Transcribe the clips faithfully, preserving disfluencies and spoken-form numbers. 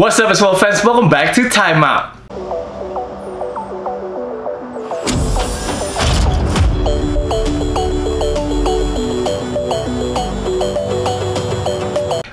What's up as well, fans? Welcome back to Time Out.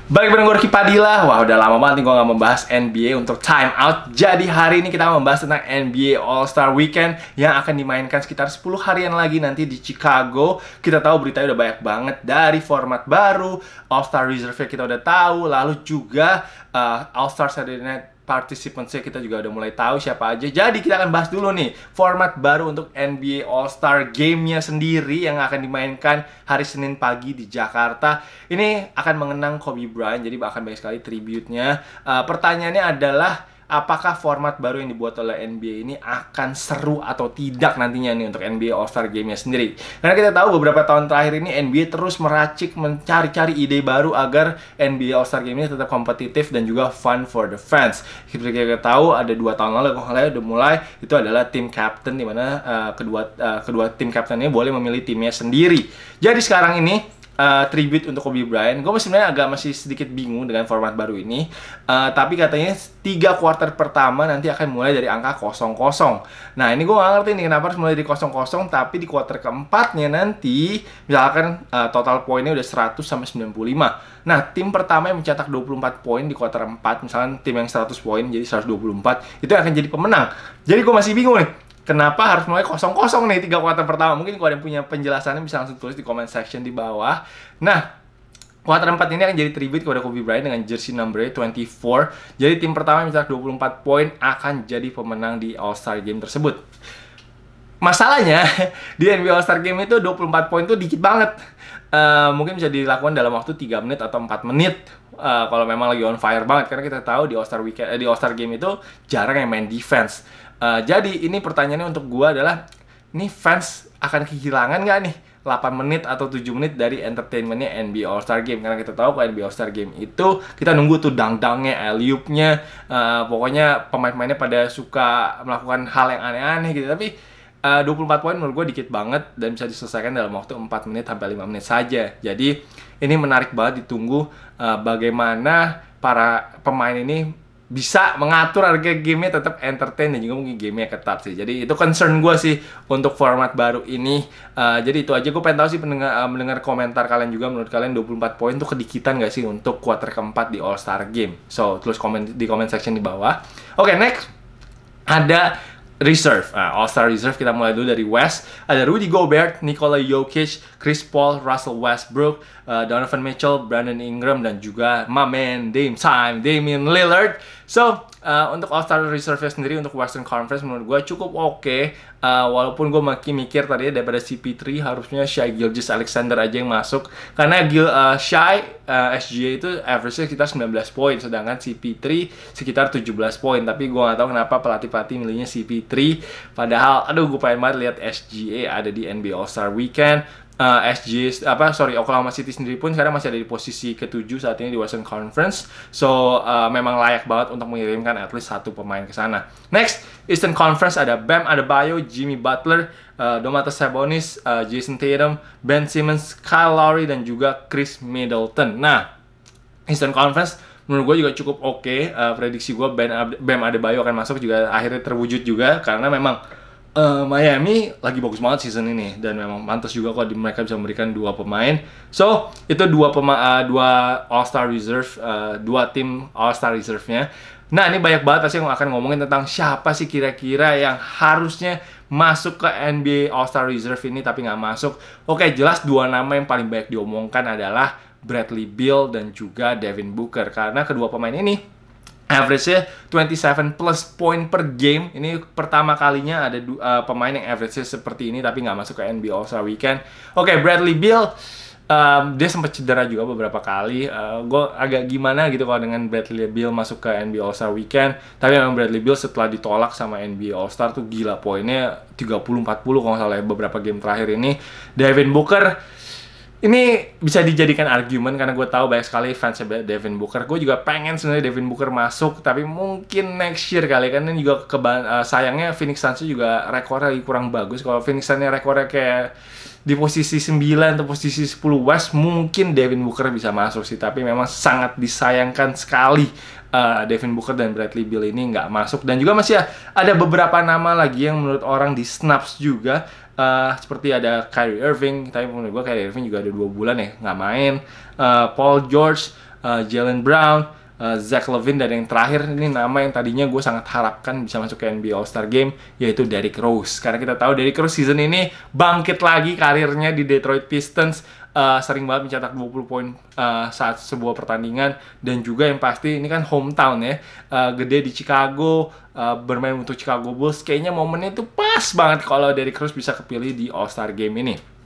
Balik bareng Gorky Padilla. Wah, udah lama banget nih gue gak membahas N B A untuk Time Out. Jadi hari ini kita membahas tentang N B A All-Star Weekend yang akan dimainkan sekitar sepuluh harian lagi nanti di Chicago. Kita tahu beritanya udah banyak banget, dari format baru, All-Star Reserve kita udah tahu, lalu juga uh, All-Star Saturday Night Participants-nya kita juga udah mulai tahu siapa aja. Jadi kita akan bahas dulu nih format baru untuk N B A All-Star Game-nya sendiri yang akan dimainkan hari Senin pagi di Jakarta. Ini akan mengenang Kobe Bryant, jadi akan banyak sekali tribute-nya. Uh, pertanyaannya adalah, apakah format baru yang dibuat oleh N B A ini akan seru atau tidak nantinya nih untuk N B A All-Star Game-nya sendiri? Karena kita tahu beberapa tahun terakhir ini N B A terus meracik, mencari-cari ide baru agar N B A All-Star Game ini tetap kompetitif dan juga fun for the fans. Seperti kita tahu, ada dua tahun lalu kalau udah mulai, itu adalah tim captain, di mana uh, kedua uh, kedua tim captain ini boleh memilih timnya sendiri. Jadi sekarang ini Uh, tribute untuk Kobe Bryant, gue sebenarnya agak masih sedikit bingung dengan format baru ini. Uh, tapi katanya tiga kuarter pertama nanti akan mulai dari angka nol nol. Nah ini gue gak ngerti nih kenapa harus mulai dari nol nol, tapi di kuarter keempatnya nanti misalkan uh, total poinnya udah seratus sampai sembilan puluh lima. Nah tim pertama yang mencetak dua puluh empat poin di kuarter empat, misalkan tim yang seratus poin jadi seratus dua puluh empat, itu yang akan jadi pemenang. Jadi gue masih bingung nih, kenapa harus mulai kosong-kosong nih tiga kuarter pertama? Mungkin kalau ada yang punya penjelasannya bisa langsung tulis di comment section di bawah. Nah, kuarter empat ini akan jadi tribute kepada Kobe Bryant dengan jersey number dua puluh empat. Jadi tim pertama yang mencetak dua puluh empat poin akan jadi pemenang di All-Star Game tersebut. Masalahnya, di N B A All-Star Game itu dua puluh empat poin itu dikit banget. Uh, mungkin bisa dilakukan dalam waktu tiga menit atau empat menit. Uh, kalau memang lagi on fire banget, karena kita tahu di All-Star Weekend, eh, di All-Star Game itu jarang yang main defense. Uh, jadi ini pertanyaannya untuk gua adalah, nih fans akan kehilangan nggak nih delapan menit atau tujuh menit dari entertainmentnya N B A All-Star Game? Karena kita tahu kalau N B A All-Star Game itu kita nunggu tuh dang-dangnya, alley-oop-nya, uh, pokoknya pemain-pemainnya pada suka melakukan hal yang aneh-aneh gitu. Tapi uh, dua puluh empat poin menurut gue dikit banget dan bisa diselesaikan dalam waktu empat menit sampai lima menit saja. Jadi ini menarik banget, ditunggu uh, bagaimana para pemain ini bisa mengatur harga gamenya tetap entertain dan juga mungkin gamenya ketat sih. Jadi itu concern gue sih untuk format baru ini. uh, Jadi itu aja, gue pengen tahu sih pendengar, uh, mendengar komentar kalian juga. Menurut kalian dua puluh empat poin tuh kedikitan gak sih untuk quarter keempat di All-Star Game? So, tulis komen, di comment section di bawah. Oke, okay, next ada Reserve, nah, All-Star Reserve kita mulai dulu dari West. Ada Rudy Gobert, Nikola Jokic, Chris Paul, Russell Westbrook, uh, Donovan Mitchell, Brandon Ingram, dan juga my man Dame Time, Damian Lillard. So, uh, untuk All-Star Reserve sendiri untuk Western Conference menurut gue cukup oke, okay. uh, Walaupun gue makin mikir tadinya daripada C P tiga harusnya Shai Gilgeous-Alexander aja yang masuk. Karena Gil, uh, Shai, uh, S G A itu average-nya sekitar sembilan belas poin, sedangkan C P tiga sekitar tujuh belas poin. Tapi gue gak tahu kenapa pelatih-pelatih milihnya C P tiga. Padahal, aduh, gue pengen banget lihat S G A ada di N B A All-Star Weekend. Uh, S G A, apa, sorry, Oklahoma City sendiri pun sekarang masih ada di posisi ketujuh saat ini di Western Conference. So, uh, memang layak banget untuk mengirimkan at least satu pemain ke sana. Next, Eastern Conference ada Bam Adebayo, Jimmy Butler, uh, Domantas Sabonis, uh, Jason Tatum, Ben Simmons, Kyle Lowry, dan juga Chris Middleton. Nah, Eastern Conference menurut gue juga cukup oke, okay. uh, prediksi gue Bam Adebayo akan masuk juga akhirnya terwujud juga, karena memang uh, Miami lagi bagus banget season ini, dan memang pantas juga kalau mereka bisa memberikan dua pemain. So, itu dua pema uh, dua All-Star Reserve, uh, dua tim All-Star Reserve-nya. Nah, ini banyak banget pasti yang akan ngomongin tentang siapa sih kira-kira yang harusnya masuk ke N B A All-Star Reserve ini tapi nggak masuk. Oke, okay, jelas dua nama yang paling banyak diomongkan adalah Bradley Beal dan juga Devin Booker, karena kedua pemain ini average-nya dua puluh tujuh plus poin per game. Ini pertama kalinya ada uh, pemain yang average-nya seperti ini tapi nggak masuk ke N B A All-Star Weekend. Oke, okay, Bradley Beal, Um, dia sempat cedera juga beberapa kali. uh, Gue agak gimana gitu kalau dengan Bradley Beal masuk ke N B A All-Star Weekend. Tapi memang Bradley Beal setelah ditolak sama N B A All-Star tuh gila, poinnya tiga puluh empat puluh kalau nggak salah beberapa game terakhir ini. Devin Booker ini bisa dijadikan argumen karena gue tahu banyak sekali fans Devin Booker. Gue juga pengen sebenarnya Devin Booker masuk, tapi mungkin next year kali, karena juga uh, sayangnya Phoenix Suns juga rekornya lagi kurang bagus. Kalau Phoenix Suns-nya rekornya kayak di posisi sembilan atau posisi sepuluh West, mungkin Devin Booker bisa masuk sih. Tapi memang sangat disayangkan sekali uh, Devin Booker dan Bradley Beal ini nggak masuk. Dan juga masih ada beberapa nama lagi yang menurut orang di snaps juga, uh, seperti ada Kyrie Irving. Tapi menurut gue Kyrie Irving juga ada dua bulan ya nggak main, uh, Paul George, uh, Jalen Brown, uh, Zach Lavine, dan yang terakhir ini nama yang tadinya gue sangat harapkan bisa masuk ke N B A All-Star Game, yaitu Derrick Rose. Karena kita tahu Derrick Rose season ini bangkit lagi karirnya di Detroit Pistons. Uh, sering banget mencetak dua puluh poin uh, saat sebuah pertandingan. Dan juga yang pasti ini kan hometown ya, uh, gede di Chicago, uh, bermain untuk Chicago Bulls. Kayaknya momennya itu pas banget kalau Derrick Rose bisa kepilih di All-Star Game ini.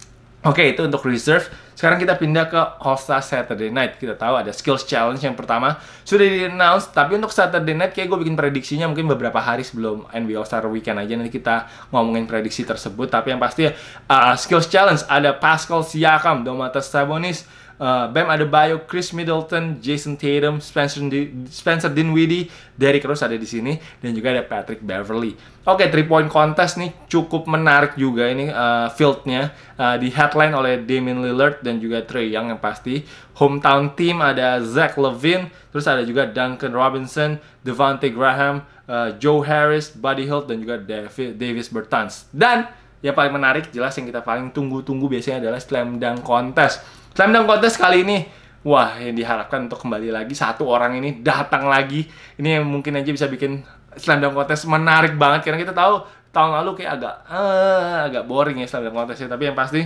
Oke, okay, itu untuk reserve. Sekarang kita pindah ke All-Star Saturday Night. Kita tahu ada Skills Challenge yang pertama sudah di-announce. Tapi untuk Saturday Night kayak gue bikin prediksinya mungkin beberapa hari sebelum N B A All-Star Weekend aja. Nanti kita ngomongin prediksi tersebut. Tapi yang pasti uh, Skills Challenge ada Pascal Siakam, Domantas Sabonis, Uh, Bam Adebayo, Chris Middleton, Jason Tatum, Spencer, Di Spencer Dinwiddie, Derrick Rose ada di sini, dan juga ada Patrick Beverly. Oke, okay, three point contest nih cukup menarik juga ini uh, fieldnya, uh, di headline oleh Damian Lillard dan juga Trae Young yang pasti. Hometown team ada Zach Lavine, terus ada juga Duncan Robinson, Devontae Graham, uh, Joe Harris, Buddy Hield, dan juga Davi Davis Bertans. Dan yang paling menarik jelas yang kita paling tunggu-tunggu biasanya adalah slam dunk contest. Slam dunk contest kali ini, wah, yang diharapkan untuk kembali lagi, satu orang ini datang lagi. Ini yang mungkin aja bisa bikin slam dunk contest menarik banget. Karena kita tahu tahun lalu kayak agak uh, agak boring ya slam dunk contestnya. Tapi yang pasti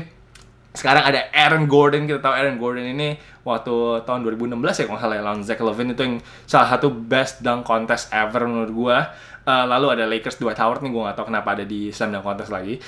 sekarang ada Aaron Gordon. Kita tahu Aaron Gordon ini waktu tahun dua ribu enam belas ya kalau salah lawan Zach Lavine, itu yang salah satu best dunk contest ever menurut gua. Uh, lalu ada Lakers, Dwight Howard nih, gue gak tau kenapa ada di slam dunk contest lagi.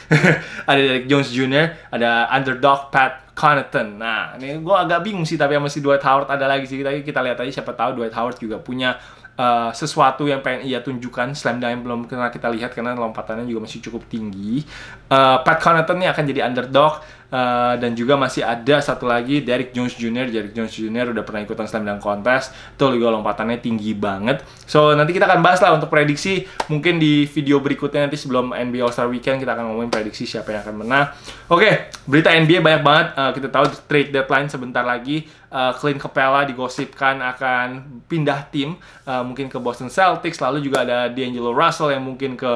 Ada Derrick Jones Junior, ada underdog Pat Connaughton. Nah, ini gue agak bingung sih, tapi sama si Dwight Howard ada lagi sih. Tapi kita lihat aja, siapa tahu Dwight Howard juga punya uh, sesuatu yang pengen ia tunjukkan. Slam dunk belum pernah kita lihat karena lompatannya juga masih cukup tinggi. Uh, Pat Connaughton nih akan jadi underdog, uh, dan juga masih ada satu lagi Derrick Jones Junior Derrick Jones Junior udah pernah ikutan slam dunk contest, itu juga lompatannya tinggi banget. So nanti kita akan bahas lah untuk prediksi. Mungkin di video berikutnya nanti sebelum N B A All-Star Weekend kita akan ngomongin prediksi siapa yang akan menang. Oke, okay, berita N B A banyak banget. Uh, kita tahu trade deadline sebentar lagi. Uh, Clint Capela digosipkan akan pindah tim, uh, mungkin ke Boston Celtics. Lalu juga ada D'Angelo Russell yang mungkin ke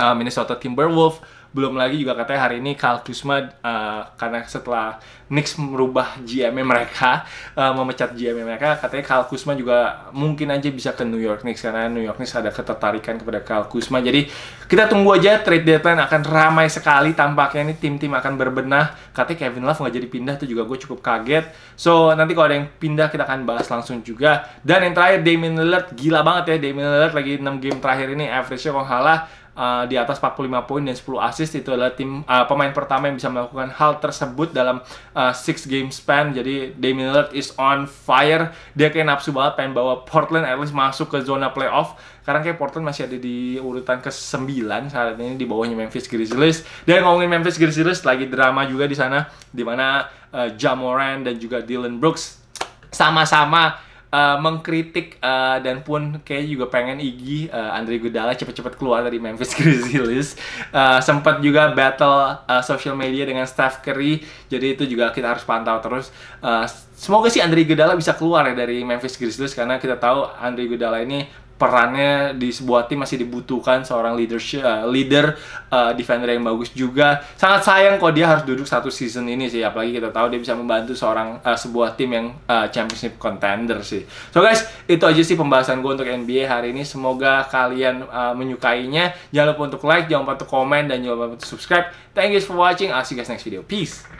uh, Minnesota Timberwolves. Belum lagi juga katanya hari ini Kyle Kuzma, uh, karena setelah Knicks merubah G M-nya mereka, uh, memecat G M-nya mereka, katanya Kyle Kuzma juga mungkin aja bisa ke New York Knicks, karena New York Knicks ada ketertarikan kepada Kyle Kuzma. Jadi kita tunggu aja, trade deadline akan ramai sekali tampaknya, ini tim-tim akan berbenah. Katanya Kevin Love nggak jadi pindah, itu juga gue cukup kaget. So nanti kalau ada yang pindah kita akan bahas langsung juga. Dan yang terakhir Damian Lillard, gila banget ya Damian Lillard lagi enam game terakhir ini average-nya kalau kalah Uh, di atas empat puluh lima poin dan sepuluh assist. Itu adalah tim uh, pemain pertama yang bisa melakukan hal tersebut dalam uh, six game span. Jadi Damian Lillard is on fire. Dia kayak nafsu banget pengen bawa Portland at least masuk ke zona playoff. Karena kayak Portland masih ada di urutan ke sembilan saat ini, di bawahnya Memphis Grizzlies. Dan ngomongin Memphis Grizzlies, lagi drama juga di sana, di mana uh, Ja Morant dan juga Dylan Brooks sama-sama Uh, mengkritik, uh, dan pun kayak juga pengen Iggy, uh, Andre Iguodala cepet-cepet keluar dari Memphis Grizzlies. Uh, sempat juga battle uh, social media dengan Steph Curry, jadi itu juga kita harus pantau terus. Uh, semoga sih Andre Iguodala bisa keluar ya dari Memphis Grizzlies, karena kita tahu Andre Iguodala ini perannya di sebuah tim masih dibutuhkan seorang leadership, uh, leader, uh, defender yang bagus juga. Sangat sayang kok dia harus duduk satu season ini sih, apalagi kita tahu dia bisa membantu seorang uh, sebuah tim yang uh, championship contender sih. So guys, itu aja sih pembahasan gue untuk N B A hari ini. Semoga kalian uh, menyukainya. Jangan lupa untuk like, jangan lupa untuk komen, dan jangan lupa untuk subscribe. Thank you guys for watching. I'll see you guys next video. Peace.